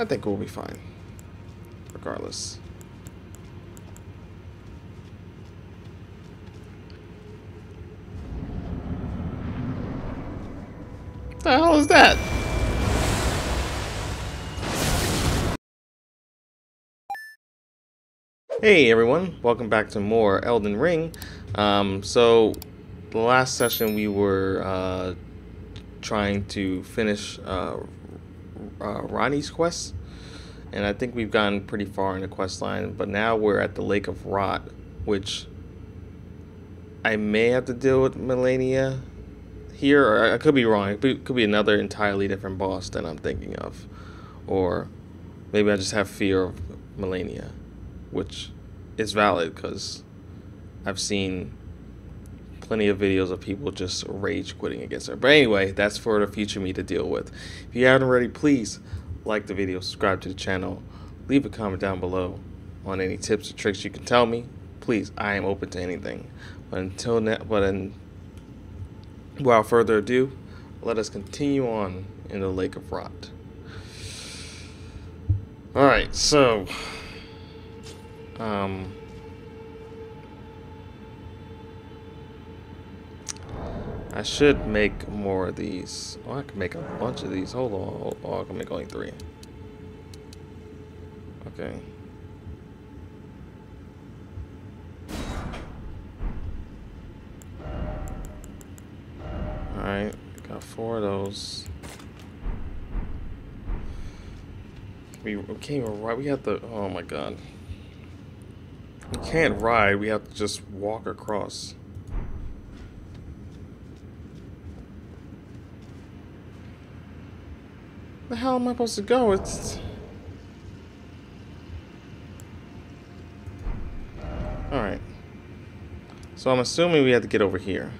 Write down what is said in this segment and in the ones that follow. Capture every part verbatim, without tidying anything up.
I think we'll be fine. Regardless. What the hell is that? Hey everyone, welcome back to more Elden Ring. Um, so, the last session we were uh, trying to finish uh, uh, Ranni's quest, and I think we've gotten pretty far in the quest line, but now we're at the Lake of Rot, which I may have to deal with Melania here, or I could be wrong. It could be another entirely different boss than I'm thinking of, or maybe I just have fear of Melania, which is valid because I've seen plenty of videos of people just rage quitting against her. But anyway, that's for the future me to deal with. If you haven't already, please like the video, subscribe to the channel, leave a comment down below on any tips or tricks you can tell me. Please, I am open to anything. But until now, but in, without further ado, let us continue on in the Lake of Rot. Alright, so... Um, I should make more of these. Oh, I can make a bunch of these. Hold on. Oh, I can make only three. Okay. Alright. Got four of those. We can't even ride. We have to. Oh my god. We can't ride, we have to just walk across. The hell am I supposed to go? It's... Alright. So I'm assuming we have to get over here.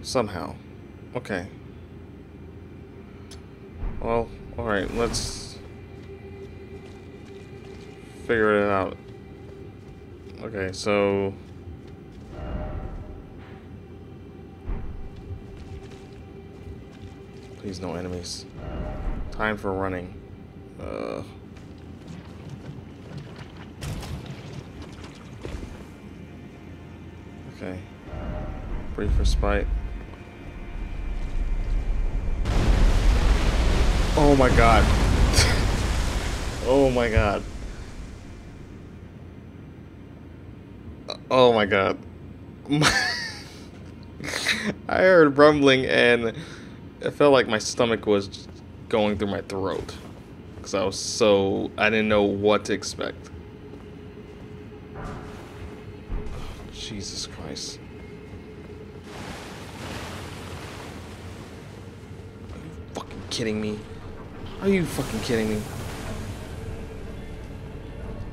Somehow. Okay. Well, alright, let's... figure it out. Okay, so please no enemies. Time for running. Uh. Okay. Brief respite. Oh my god. Oh my god. Oh my god. I heard rumbling and it felt like my stomach was going through my throat. Because I was so... I didn't know what to expect. Oh, Jesus Christ. Are you fucking kidding me? Are you fucking kidding me?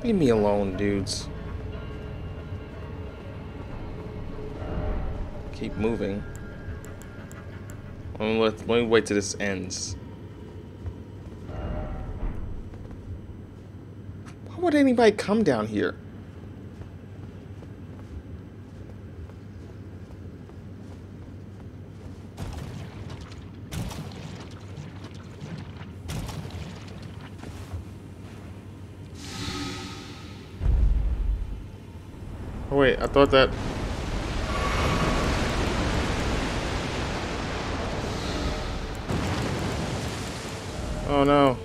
Leave me alone, dudes. Keep moving. Let me, let, let me wait till this ends. Why would anybody come down here? Oh wait, I thought that... Oh no.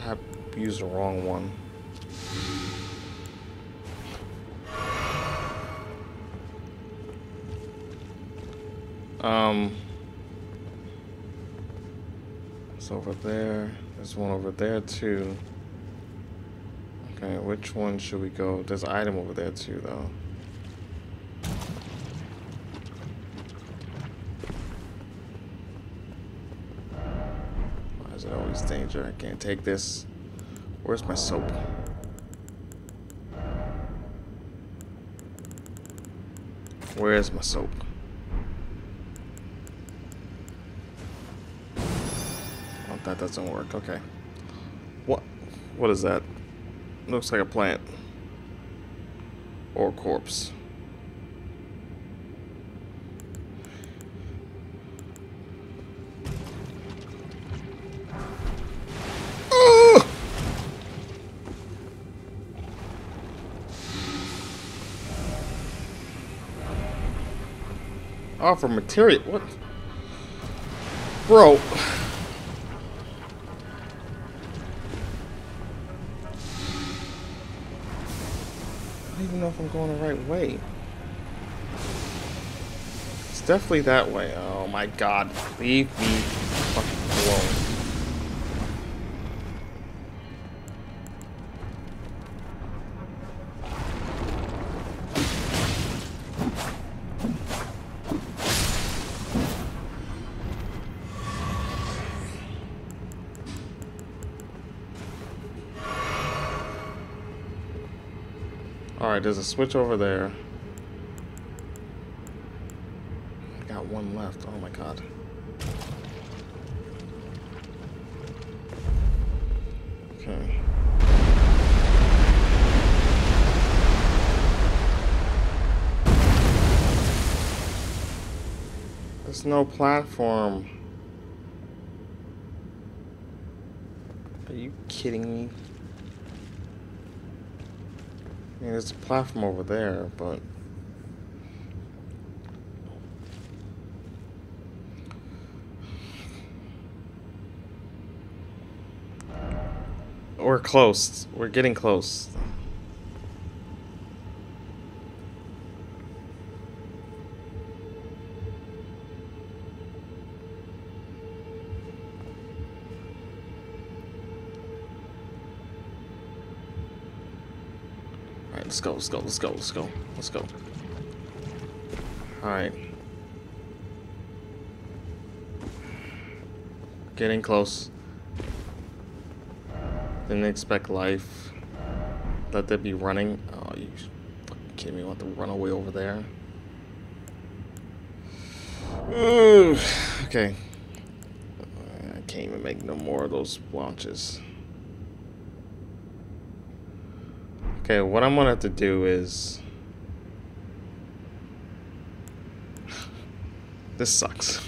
I used the wrong one. Um it's over there. There's one over there too. Okay, which one should we go? There's an item over there too though. Danger. I can't take this. Where's my soap? Where's my soap? Oh, that doesn't work. Okay. What? What is that? Looks like a plant. Or a corpse. offer material. What? Bro. I don't even know if I'm going the right way. It's definitely that way. Oh my god. Leave me fucking alone. Alright, there's a switch over there. I got one left. Oh my god. Okay. There's no platform. Are you kidding me? I mean, there's a platform over there, but we're close. We're getting close. Let's go, let's go, let's go, let's go, let's go. Alright. Getting close. Didn't expect life. Let that be running. Oh, you fucking kidding me? Want to run away over there? Ooh, okay. I can't even make no more of those launches. Okay, what I'm gonna have to do is... this sucks.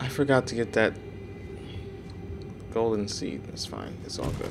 I forgot to get that golden seed. It's fine, it's all good.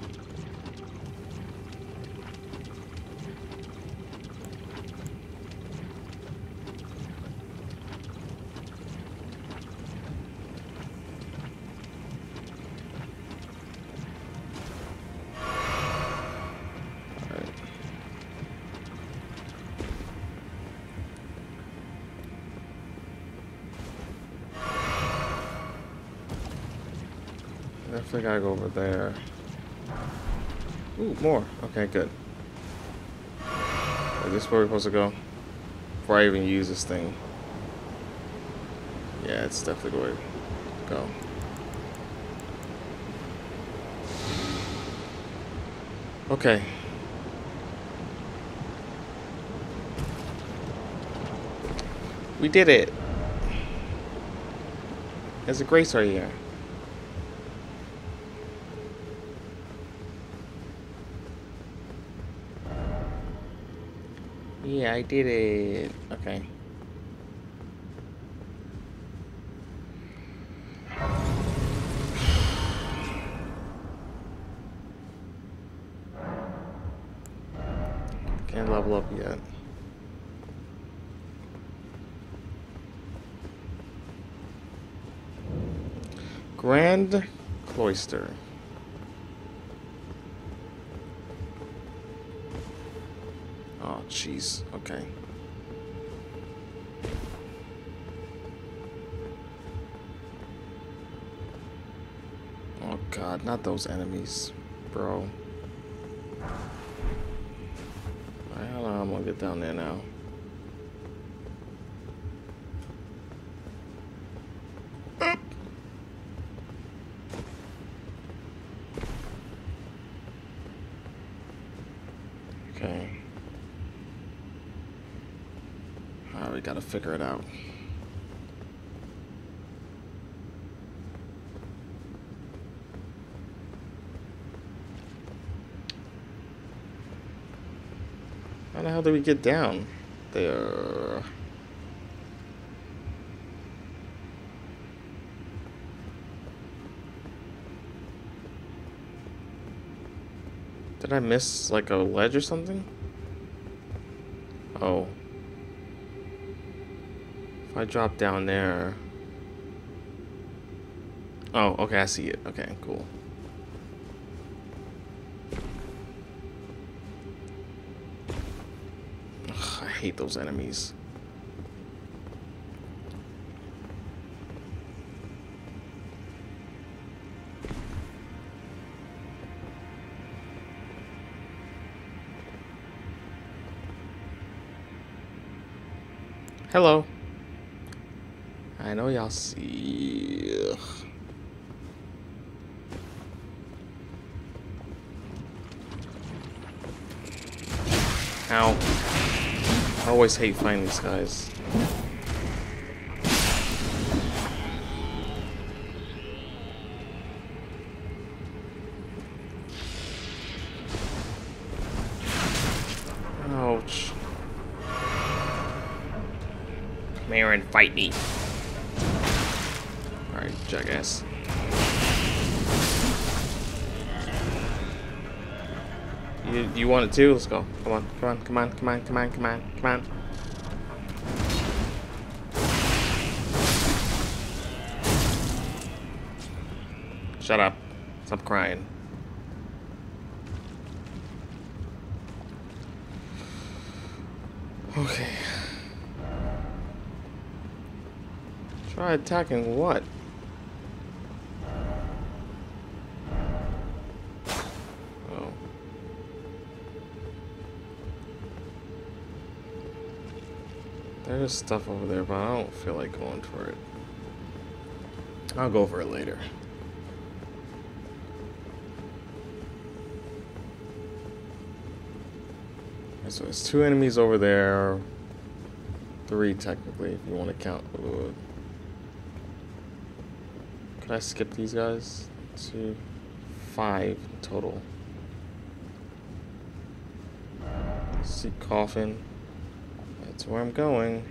I gotta go over there. Ooh, more. Okay, good. Is this where we're supposed to go? Before I even use this thing. Yeah, it's definitely where we go. Okay. We did it. There's a grace right here. Yeah, I did it. Okay. Can't level up yet. Grand Cloister. Jeez, okay. Oh god, not those enemies, bro. I don't know how I'm gonna get down there now. Figure it out. How the hell do we get down there? Did I miss like a ledge or something? Oh. If I drop down there. Oh, okay, I see it. Okay, cool. Ugh, I hate those enemies. Hello. I know y'all see. Ugh. Ow. I always hate fighting these guys. Ouch. Come here and fight me. Alright, jackass. You, you want it too? Let's go. Come on, come on, come on, come on, come on, come on, come on. Shut up. Stop crying. Okay. Try attacking what? There's stuff over there, but I don't feel like going for it. I'll go for it later. Okay, so there's two enemies over there. Three, technically, if you want to count. Ooh. Could I skip these guys? Two, five total. See coffin. That's where I'm going.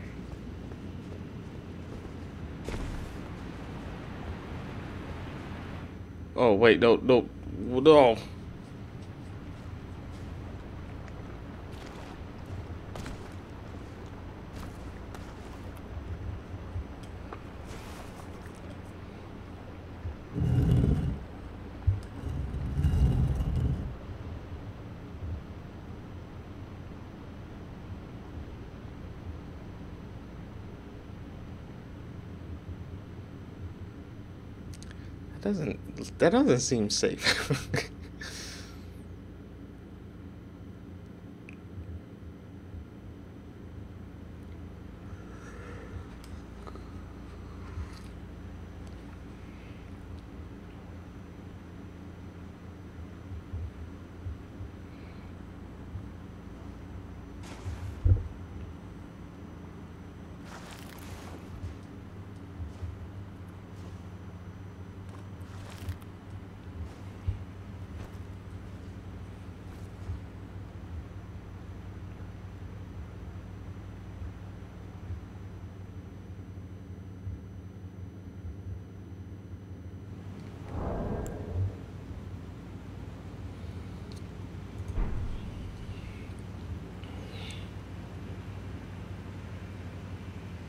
Oh, wait, no, no, no. Doesn't that doesn't seem safe.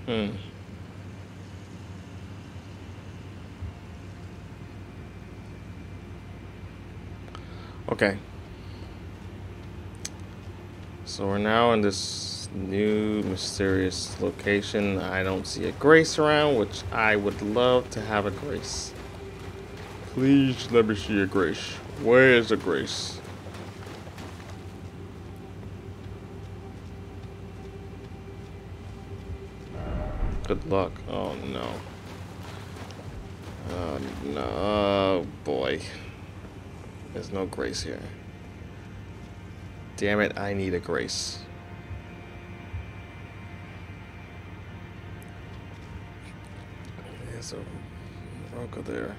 Hmm. Okay. So we're now in this new mysterious location. I don't see a grace around, which I would love to have a grace. Please let me see a grace. Where is the grace? Good luck. Oh no. Uh, no. Oh boy. There's no grace here. Damn it, I need a grace. There's a rock over there.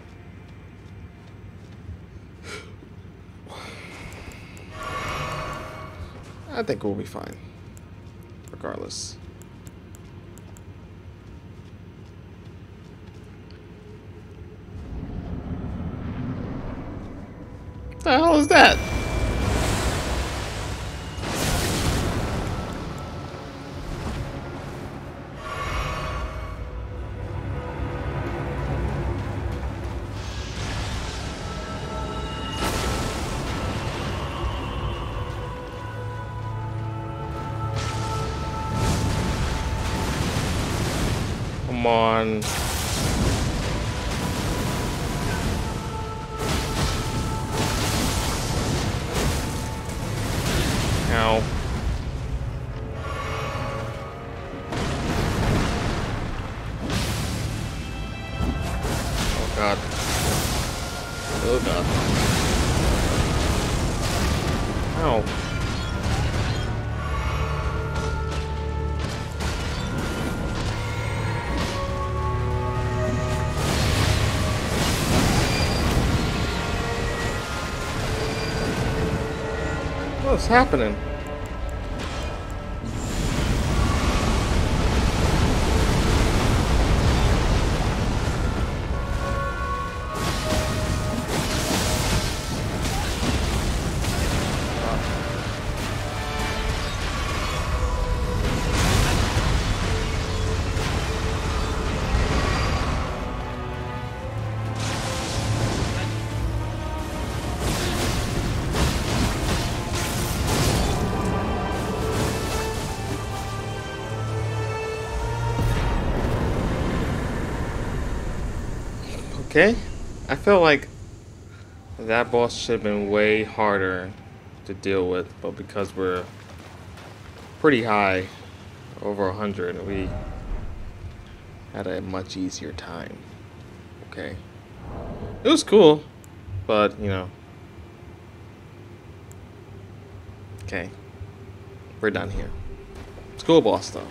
I think we'll be fine. Regardless. What the hell is that? Come on. Ow. Oh god. Oh god. Ow. What's happening? Okay, I feel like that boss should have been way harder to deal with, but because we're pretty high, over one hundred, we had a much easier time. Okay, it was cool, but you know, okay, we're done here. It's cool boss though.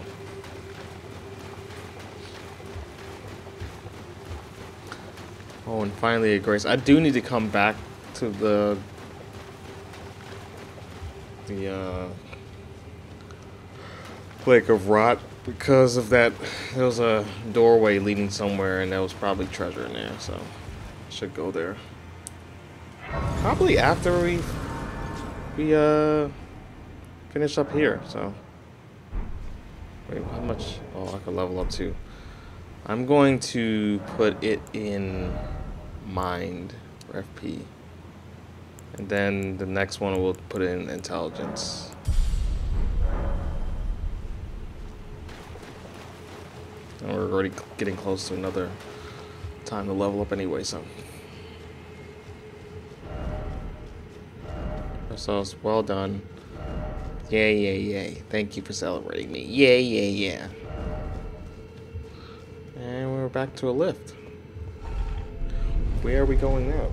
Oh, and finally a grace. I do need to come back to the the uh, Lake of Rot because of that. There was a doorway leading somewhere, and there was probably treasure in there, so I should go there. Probably after we we uh finish up here. So wait, how much? Oh, I could level up too. I'm going to put it in mind for F P, and then the next one we'll put in intelligence. And we're already getting close to another time to level up anyway, so ourselves well done. Yeah, yeah, yeah. Thank you for celebrating me. Yeah, yeah, yeah. And we're back to a lift. Where are we going now?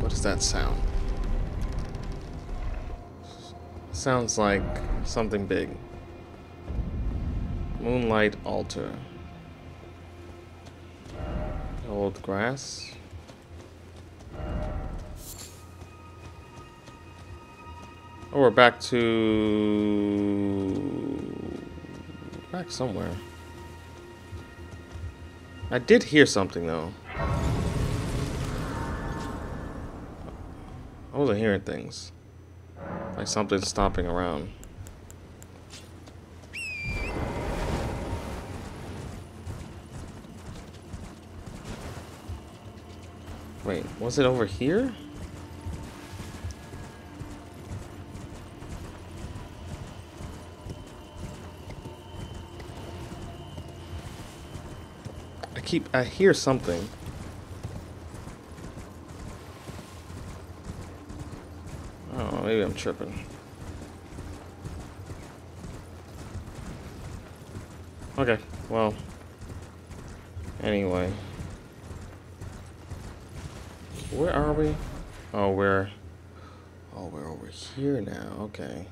What does that sound? Sounds like something big. Moonlight Altar. Old grass. Oh, we're back to... back somewhere. I did hear something, though. I wasn't hearing things. Like something stomping around. Wait, was it over here? I keep, I hear something. Oh, maybe I'm tripping. Okay, well, anyway. Where are we? Oh, we're Oh, we're over here now. Okay.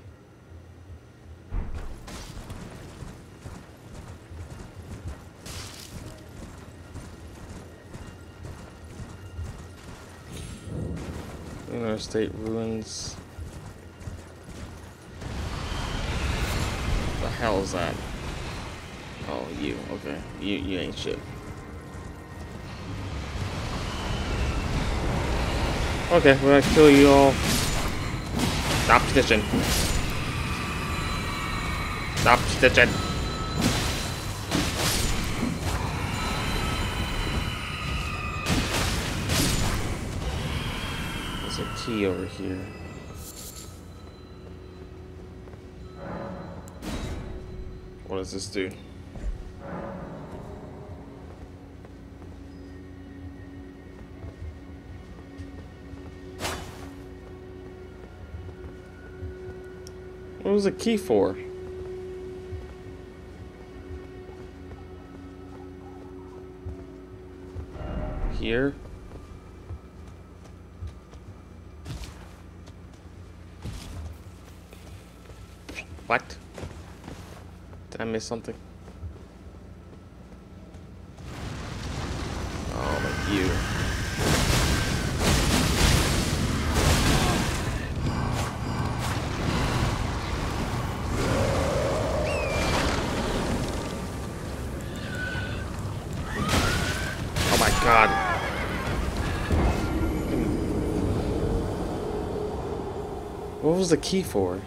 Interstate state ruins. What the hell is that? Oh, you. Okay. You you ain't shit. Okay, we're gonna kill you all. Stop stitching. Stop stitching. There's a key over here. What does this do? What was the key for? Here? What? Did I miss something? Oh, you. God. What was the key for?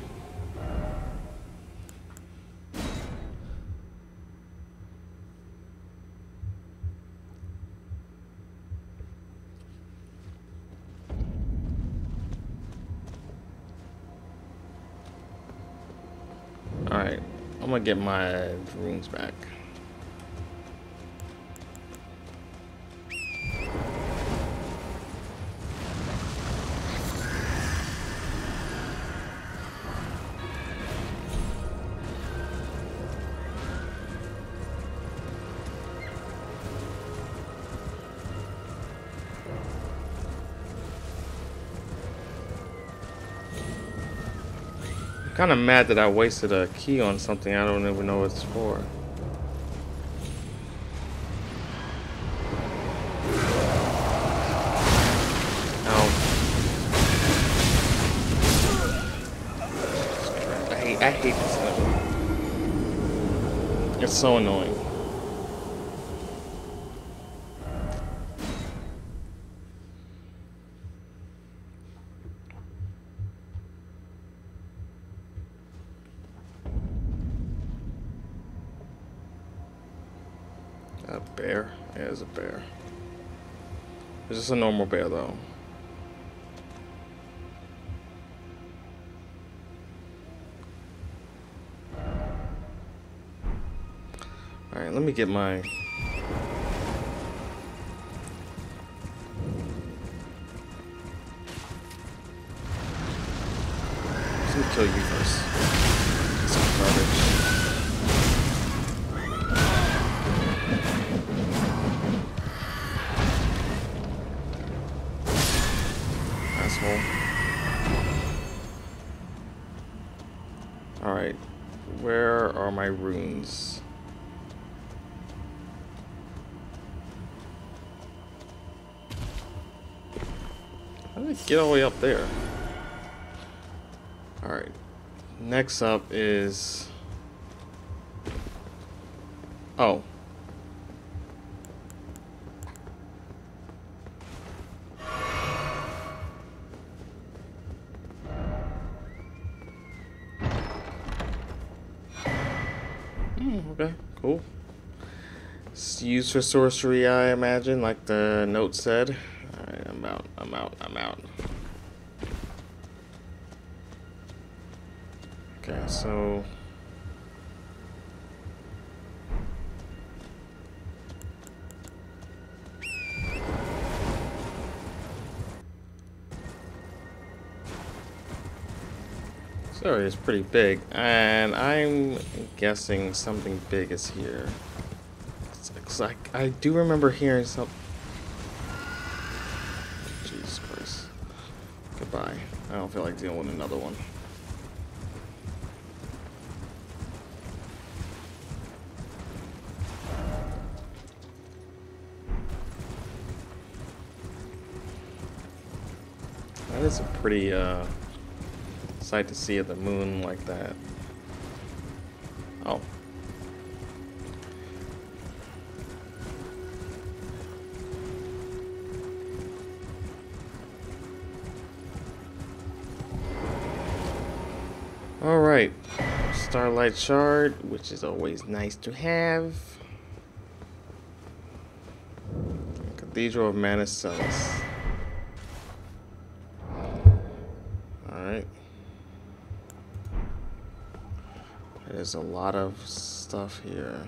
Alright, I'm gonna get my runes back. Kind of mad that I wasted a key on something I don't even know what it's for. Ow. I hate, I hate this level. It's so annoying. A bear? Yeah, there's a bear. It's just a normal bear, though. Alright, let me get my... Let me kill you first. Get some garbage. Alright, where are my runes? How did I get all the way up there? Alright, next up is... Oh. Okay, cool. It's used for sorcery, I imagine, like the note said. Alright, I'm out, I'm out, I'm out. Okay, so... this area is pretty big, and I'm guessing something big is here. It's like I do remember hearing something. Jesus Christ. Goodbye. I don't feel like dealing with another one. That is a pretty uh, sight to see at the moon like that. Oh. Alright, Starlight Shard, which is always nice to have. Cathedral of Manicellus. Alright. There's a lot of stuff here.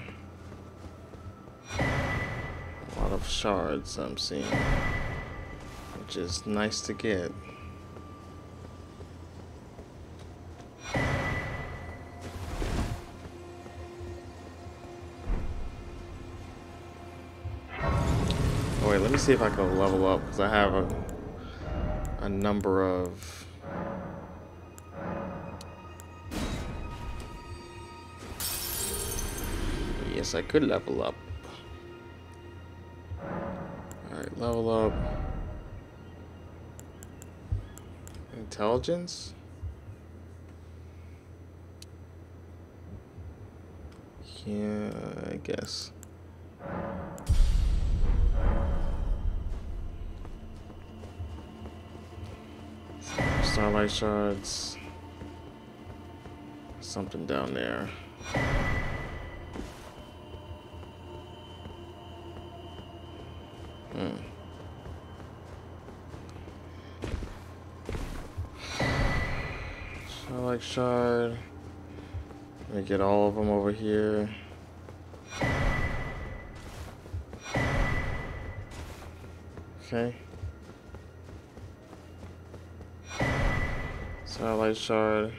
A lot of shards I'm seeing, which is nice to get. Let me see if I can level up, because I have a, a number of... Yes, I could level up. Alright, level up. Intelligence? Yeah, I guess. Starlight Shards. Something down there. Hmm. Starlight Shard. Let me get all of them over here. Okay. Starlight Shard.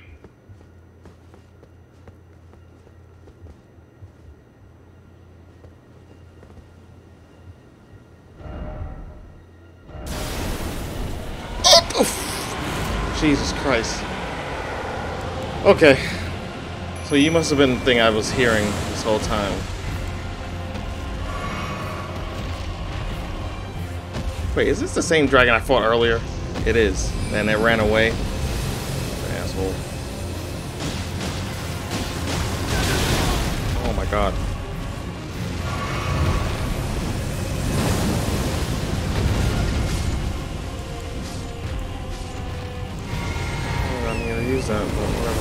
Oh, Jesus Christ. Okay. So you must have been the thing I was hearing this whole time. Wait, is this the same dragon I fought earlier? It is. And it ran away. Oh my god. I'm gonna use that, but whatever.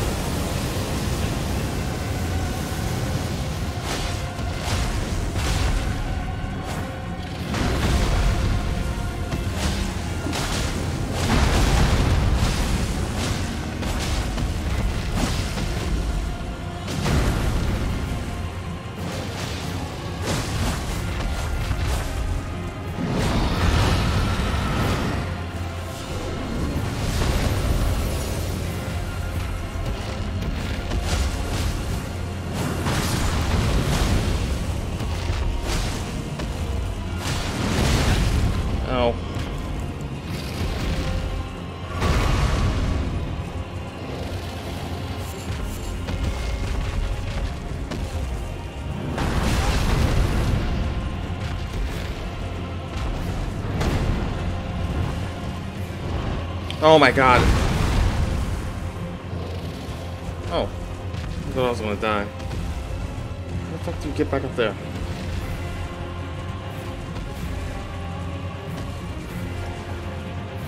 Oh my god. Oh. I thought I was gonna die. How the fuck do you get back up there?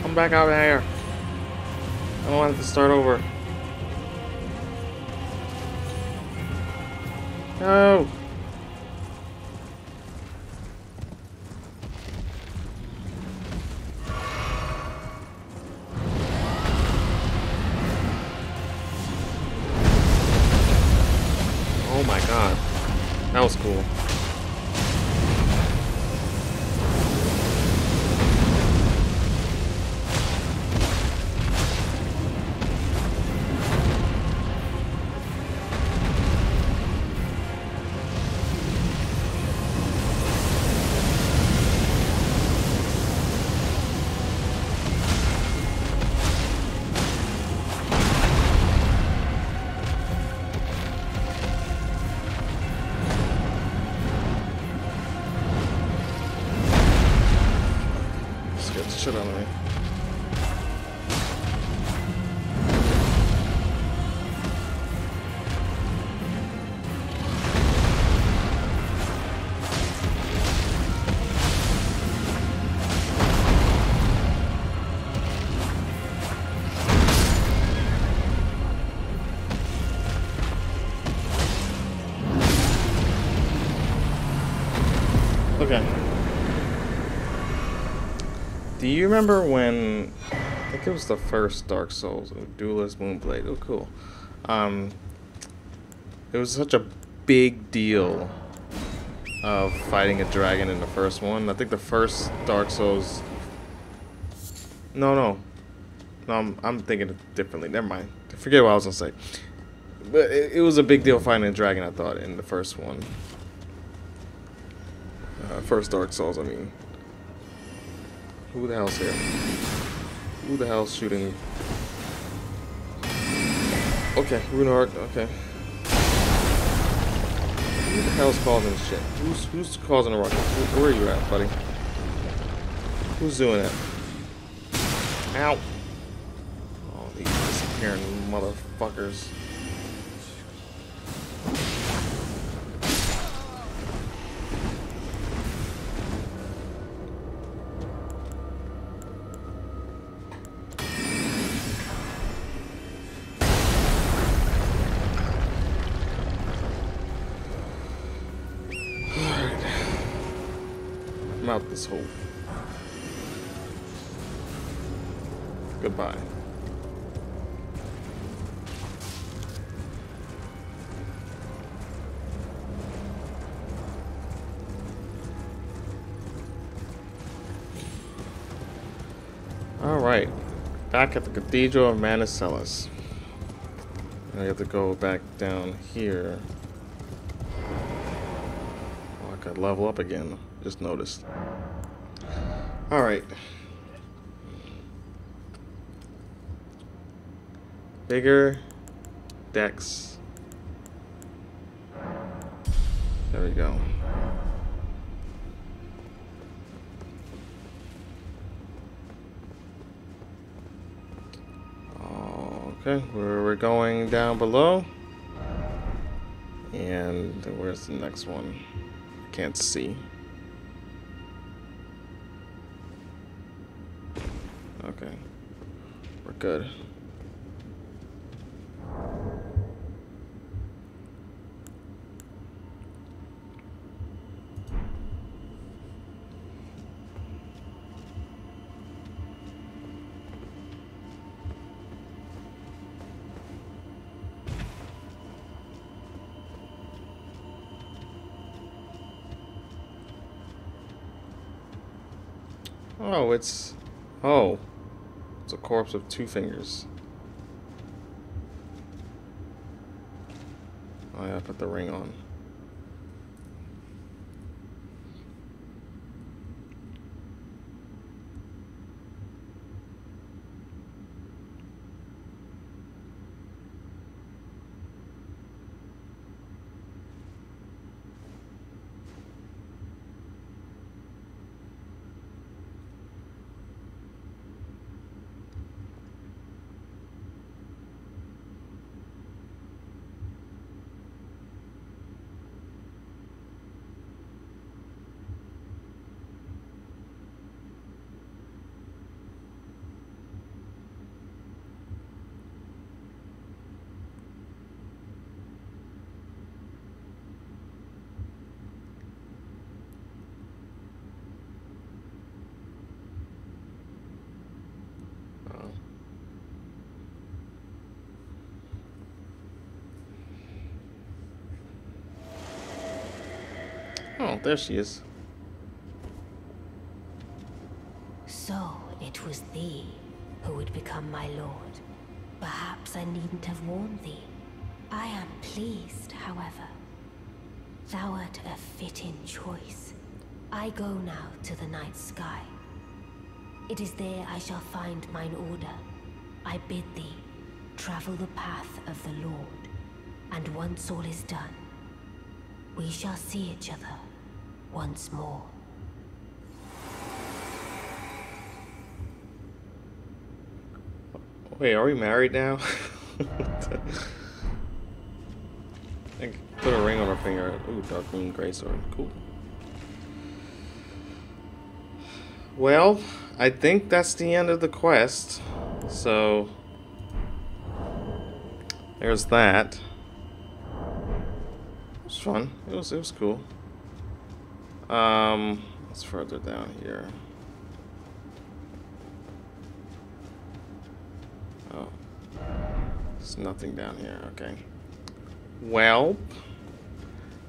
Come back out of here. I don't want to start over. No! That was cool. shit out of me. Do you remember when, I think it was the first Dark Souls, Duelist Moonblade, oh cool, um, it was such a big deal of fighting a dragon in the first one. I think the first Dark Souls, no, no, no, I'm, I'm thinking it differently, never mind, I forget what I was going to say, but it, it was a big deal fighting a dragon, I thought, in the first one, uh, first Dark Souls, I mean. Who the hell's here? Who the hell's shooting me? Okay, Roonahark, okay. Who the hell's causing this shit? Who's, who's causing a ruckus? Where, where are you at, buddy? Who's doing it? Ow! Oh, these disappearing motherfuckers. Out this hole. Goodbye. All right, back at the Cathedral of Manicellus. I have to go back down here. Oh, I could level up again. Just noticed. Alright. Bigger decks. There we go. Okay, we're going down below. And where's the next one? Can't see. Okay, we're good. Oh, it's... Oh. It's a corpse of two fingers. Oh yeah, I put the ring on. Oh, there she is. So it was thee who would become my lord. Perhaps I needn't have warned thee. I am pleased, however. Thou art a fitting choice. I go now to the night sky. It is there I shall find mine order. I bid thee travel the path of the Lord, and once all is done, we shall see each other once more. Wait, are we married now? I put a ring on her finger. Ooh, Dark Moon Gray Sword. Cool. Well, I think that's the end of the quest. So, there's that. It was fun. It was, it was cool. Um, what's further down here? Oh, there's nothing down here. Okay. Well,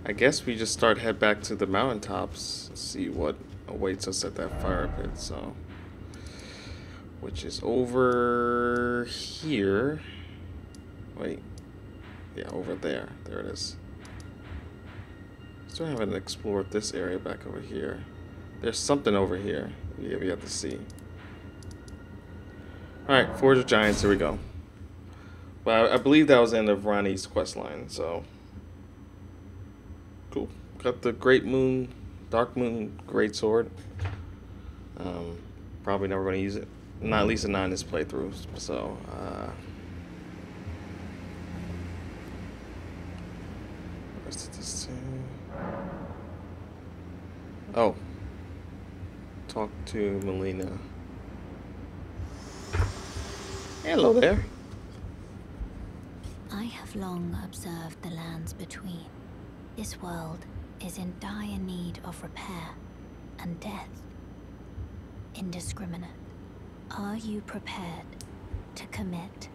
I guess we just start head back to the mountaintops, see what awaits us at that fire pit. So, which is over here. Wait, yeah, over there. There it is. Still haven't explored this area back over here. There's something over here. Yeah, we have to see. All right, Forge of Giants. Here we go. Well, I believe that was the end of Ranni's quest line. So, cool. Got the Great Moon, Dark Moon Greatsword. Um, probably never going to use it. Not at least not in this playthrough. So, uh, where's this? Oh, talk to Melania. Hello there. I have long observed the lands between. This world is in dire need of repair and death. Indiscriminate. Are you prepared to commit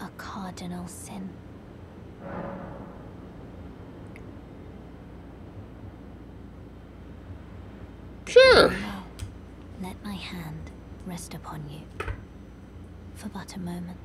a cardinal sin? Sure. Now, let my hand rest upon you for but a moment.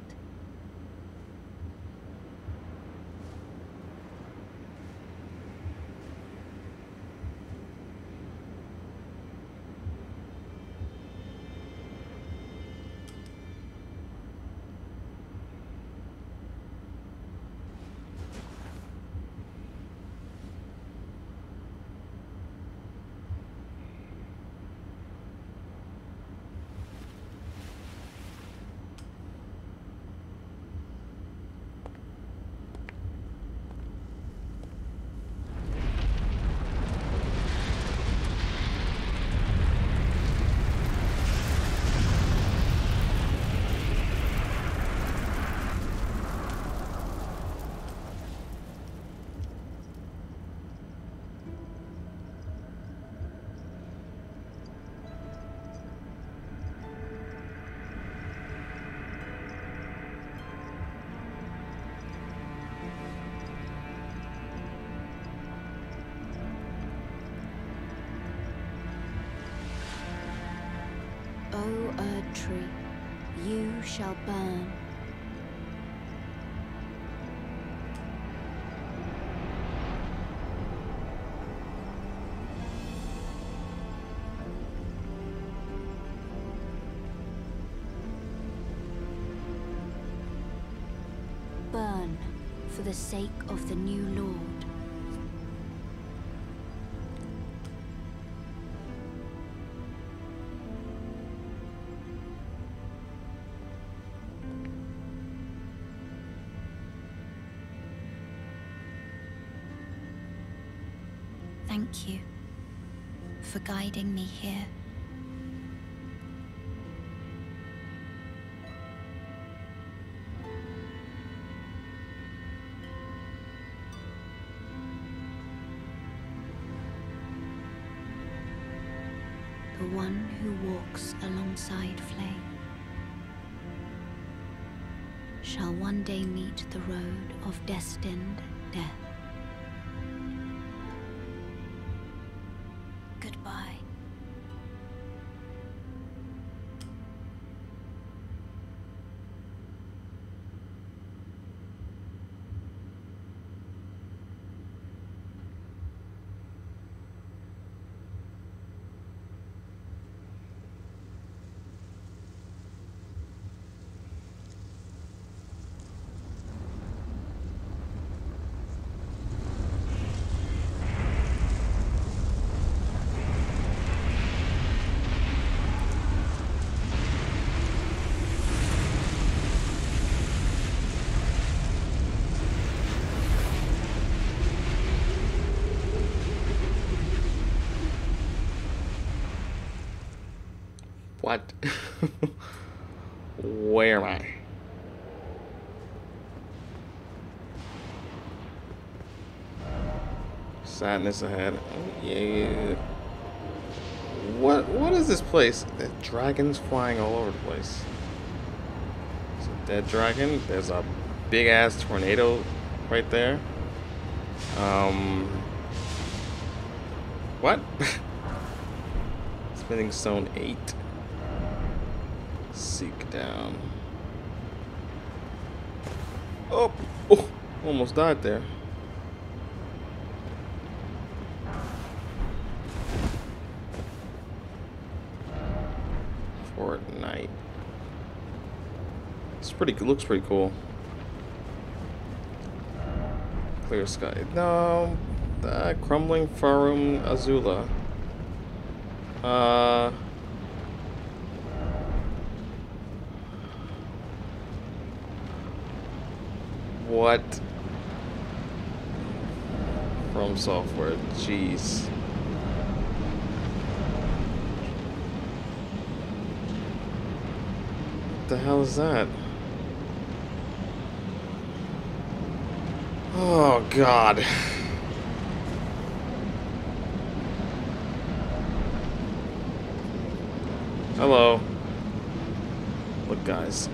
Tree, you shall burn. Burn for the sake of the new Lord. Thank you for guiding me here. The one who walks alongside flame shall one day meet the road of destined death. What? Where am I? Sadness ahead. Oh, yeah. What? What is this place? The dragons flying all over the place. There's a dead dragon. There's a big ass tornado right there. Um. What? Spinning stone eight. Seek down. Oh, oh, almost died there. Fortnite. It's pretty. Looks pretty cool. Clear sky. No, the Crumbling Farum Azula. Uh. What? From software, jeez. What the hell is that? Oh God. Hello. Look guys.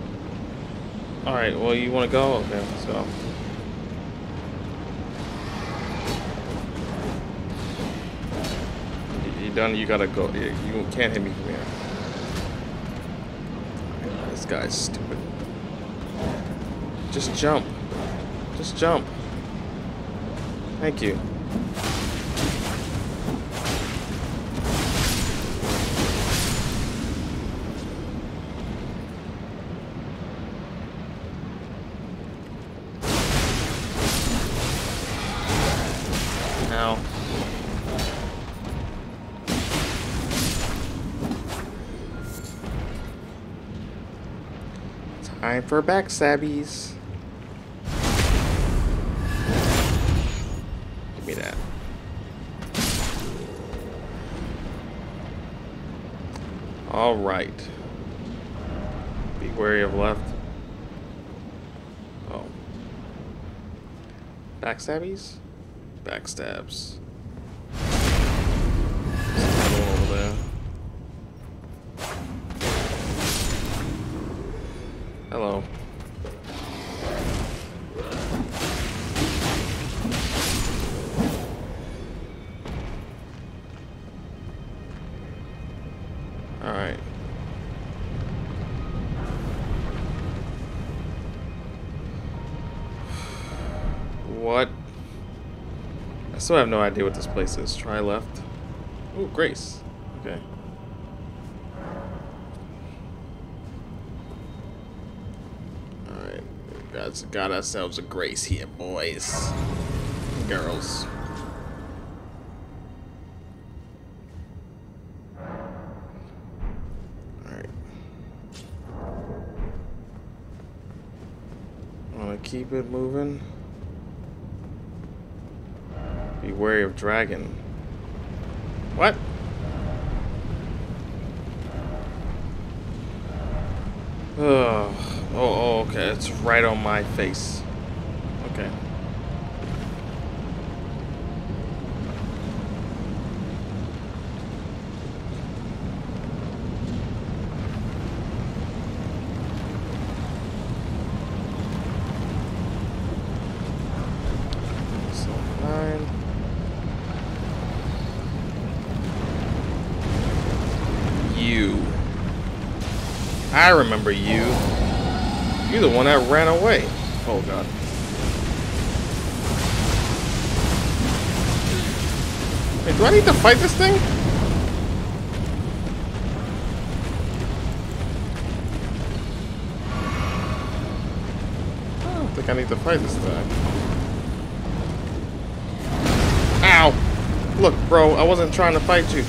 Alright, well, you want to go? Okay, let's go. You done? You gotta go. You can't hit me from here. This guy's stupid. Just jump. Just jump. Thank you. Time for back sabbies. Give me that. All right. Be wary of left. Oh. Back sabbies? Backstabs. Over there. Hello. All right. What? I still have no idea what this place is. Try left. Ooh, Grace. Okay. Got ourselves a grace here, boys, girls. All right. Want to keep it moving. Be wary of dragon. What? Ugh. Oh, oh, okay, it's right on my face. Okay. So nine. You. I remember you. You're the one that ran away. Oh, God. Wait, do I need to fight this thing? I don't think I need to fight this thing. Ow! Look, bro, I wasn't trying to fight you.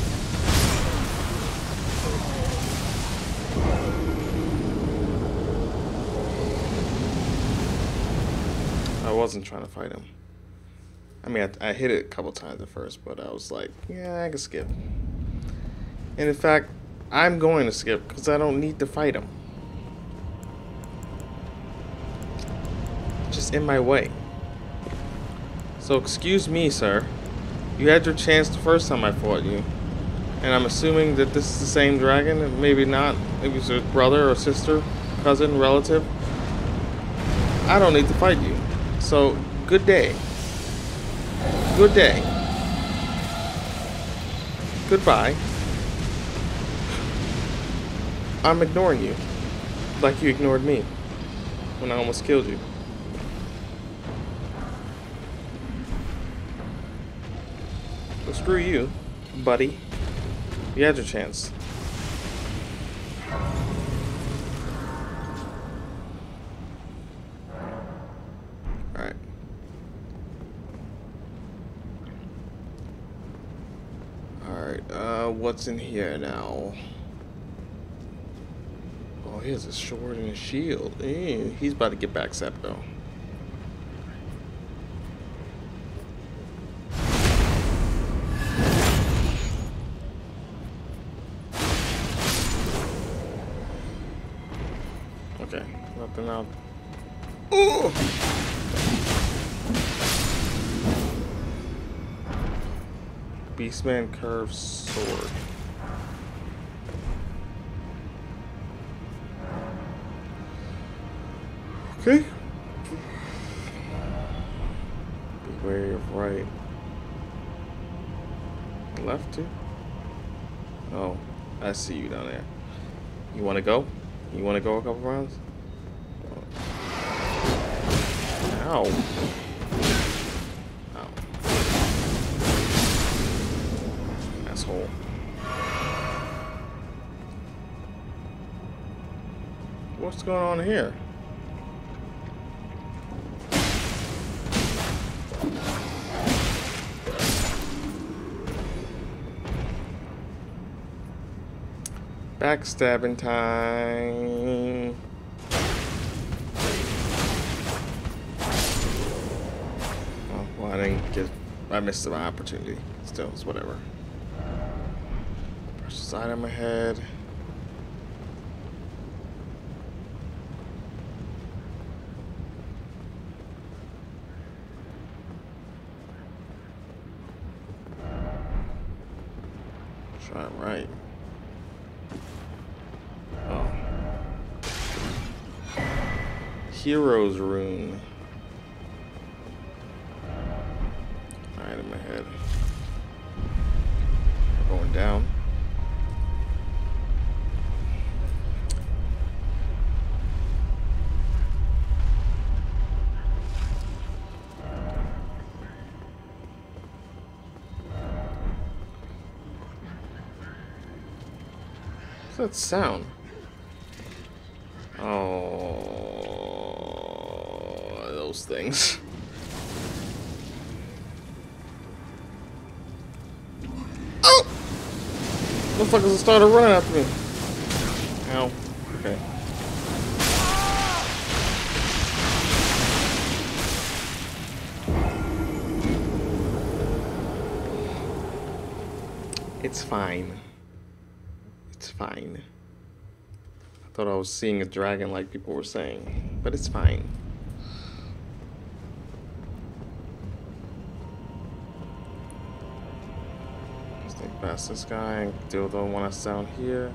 Wasn't trying to fight him. I mean, I, I hit it a couple times at first, but I was like, yeah, I can skip. And in fact, I'm going to skip because I don't need to fight him. Just in my way. So excuse me, sir. You had your chance the first time I fought you. And I'm assuming that this is the same dragon. Maybe not. Maybe it's a brother or sister, cousin, relative. I don't need to fight you. So, good day. Good day. Goodbye. I'm ignoring you. Like you ignored me when I almost killed you. So screw you, buddy. You had your chance. Alright. Alright, uh, what's in here now? Oh, he has a sword and a shield. Ew, he's about to get backstabbed, though. Out. Ooh. Beastman curved sword. Okay. Beware of right. Left too. Oh, I see you down there. You wanna go? You wanna go a couple rounds? Ow. Ow. Asshole. What's going on here? Backstabbing time. I didn't get. I missed my opportunity. Still, it's whatever. Brush the side of my head. Try it right. Oh. Hero's Rune. In my head. We're going down. What's that sound? Oh, those things. Motherfuckers started running after me. Ow. Okay. It's fine. It's fine. I thought I was seeing a dragon like people were saying, but it's fine. Past this guy and deal with the one that's down here.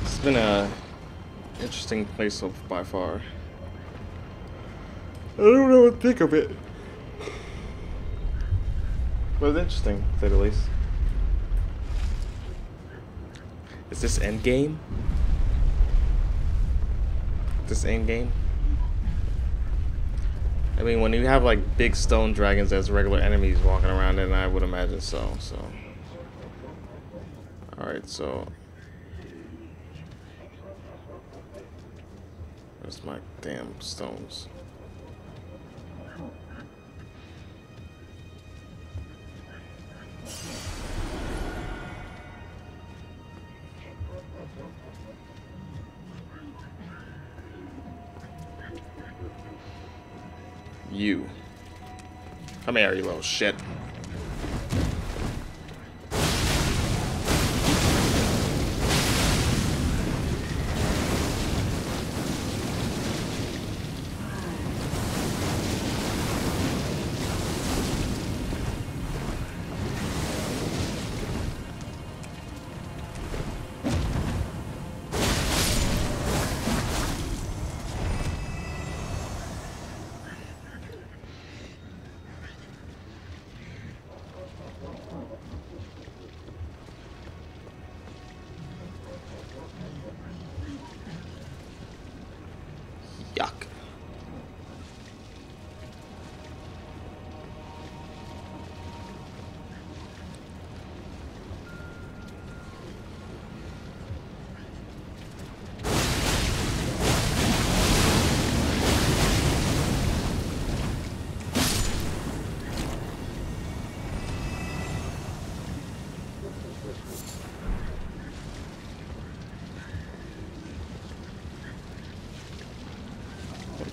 It's been a interesting place by far. I don't know what to think of it. But it's interesting, to say the least. Is this endgame? This endgame? I mean, when you have like big stone dragons as regular enemies walking around, and I would imagine so. So, all right. So, where's my damn stones? You. Come here, you little shit.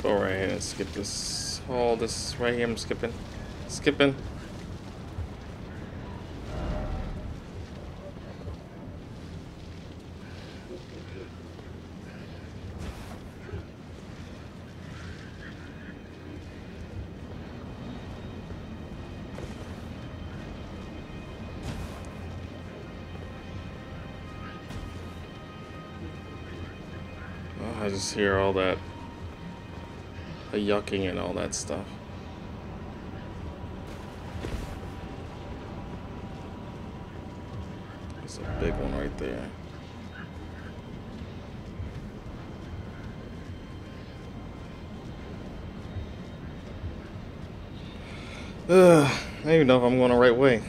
Go right here and skip this. All this right here, I'm skipping. Skipping. Oh, I just hear all that. The yucking and all that stuff. There's a big one right there. Ugh, I don't even know if I'm going the right way.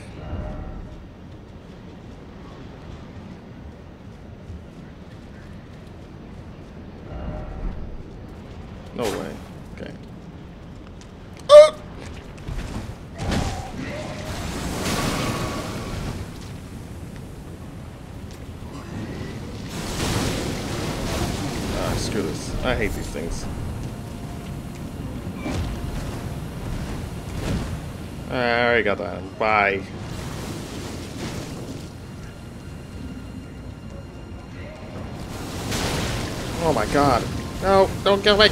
No way. Okay. Oh! Ah, screw this. I hate these things. All right, I already got that. Bye. Oh my god. No, don't get away.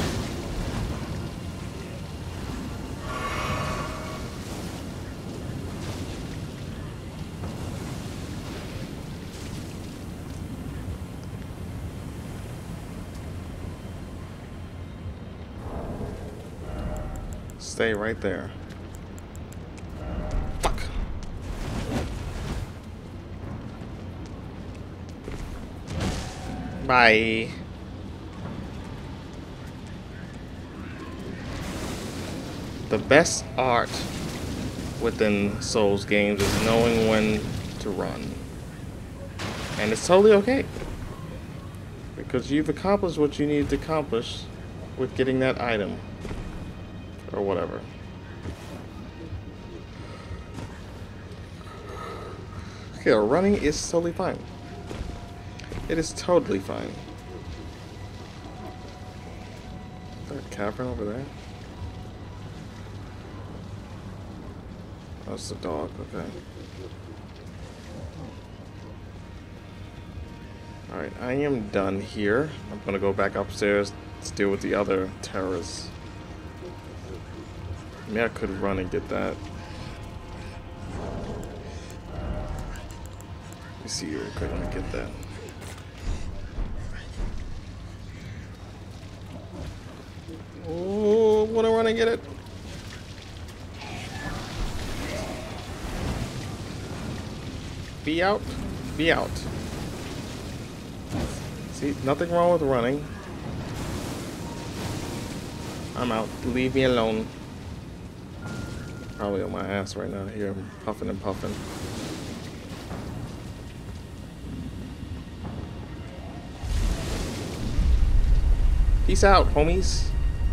Stay right there. Fuck. Bye. The best art within Souls games is knowing when to run. And it's totally okay. Because you've accomplished what you needed to accomplish with getting that item. Or whatever. Okay, running is totally fine. It is totally fine. Is there a cavern over there? Oh, it's the dog, okay. Alright, I am done here. I'm gonna go back upstairs to deal with the other terrors. Maybe I could run and get that. Let me see if I could get that. Oh, wanna run and get it? Be out, be out. See, nothing wrong with running. I'm out. Leave me alone. Probably on my ass right now here, I'm puffing and puffing. Peace out, homies.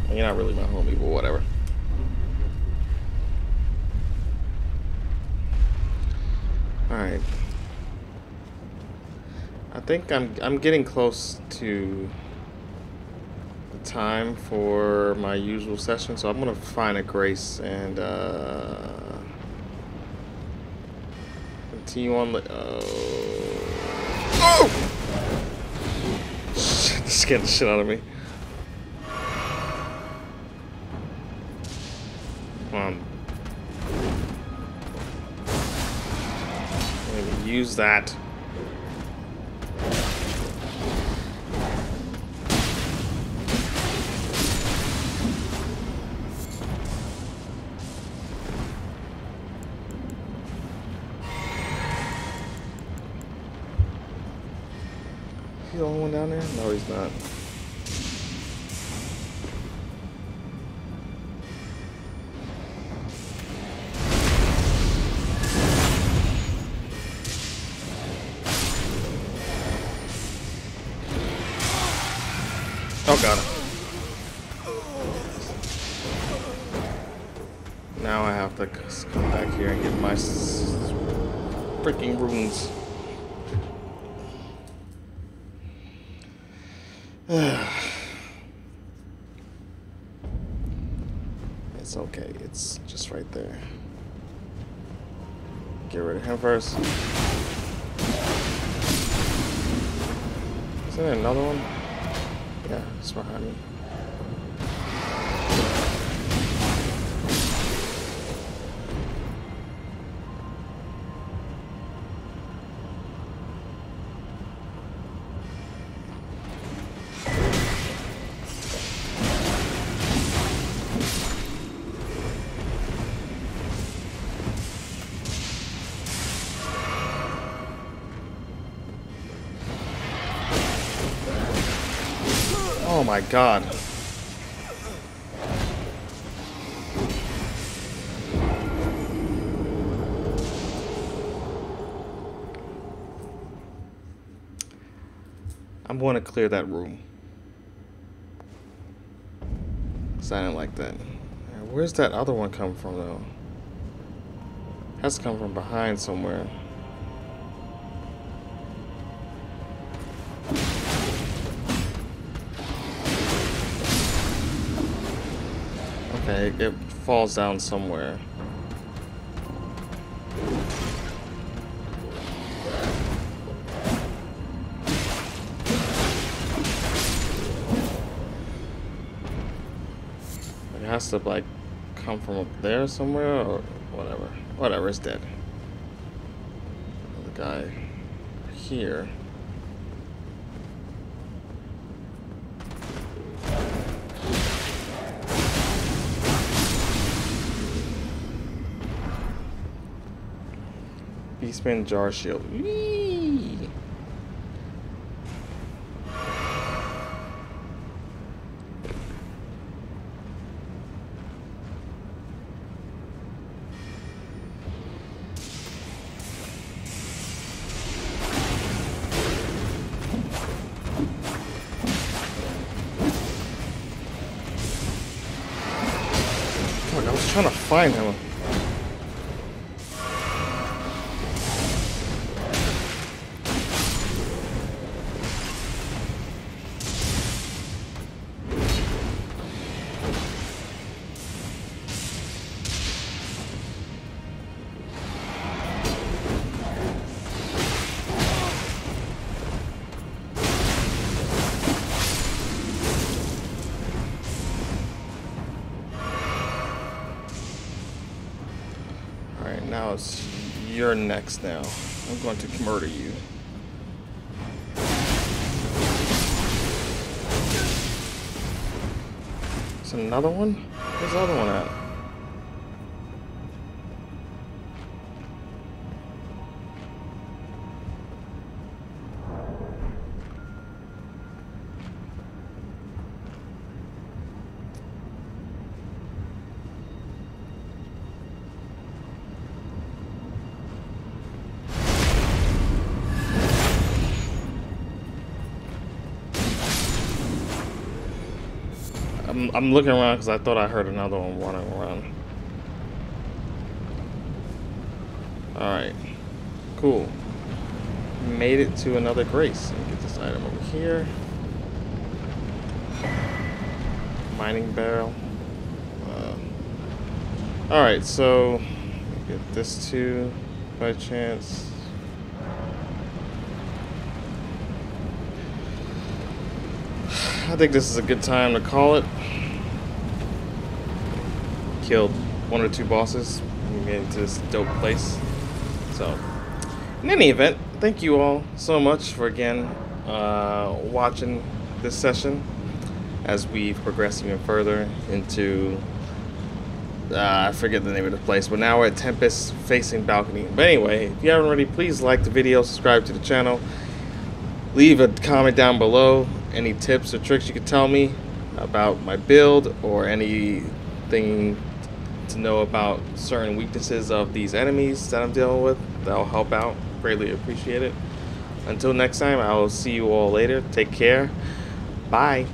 Well, you're not really my homie, but whatever. Alright. I think I'm I'm getting close to the time for my usual session, so I'm gonna find a grace and uh, continue on. Uh, oh! Shit, this scared the shit out of me. Um, I'm gonna use that. The only one down there? No, he's not. Oh god. Now I have to come back here and get my freaking runes. It's okay, it's just right there. Get rid of him first. Is there another one? Yeah, it's behind me. Oh my god. I'm going to clear that room. Because I didn't like that. Where's that other one coming from though? It has to come from behind somewhere. It, it falls down somewhere. It has to like come from up there somewhere or whatever. Whatever, it's dead. The guy here. Spin jar shield. Whee! Look, I was trying to find him. Now it's you're next now. I'm going to murder you. There's another one? Where's the other one at? I'm, I'm looking around because I thought I heard another one running around. Alright. Cool. Made it to another grace. Let me get this item over here. mining barrel. Uh, Alright, so get this too by chance. I think this is a good time to call it. Killed one or two bosses and get into this dope place. So, in any event, thank you all so much for again uh, watching this session as we progress even further into uh, I forget the name of the place, but now we're at Tempest Facing Balcony. But anyway, if you haven't already, please like the video, subscribe to the channel, leave a comment down below any tips or tricks you could tell me about my build or anything to know about certain weaknesses of these enemies that I'm dealing with. That'll help out. Greatly appreciate it. Until next time, I will see you all later. Take care. Bye.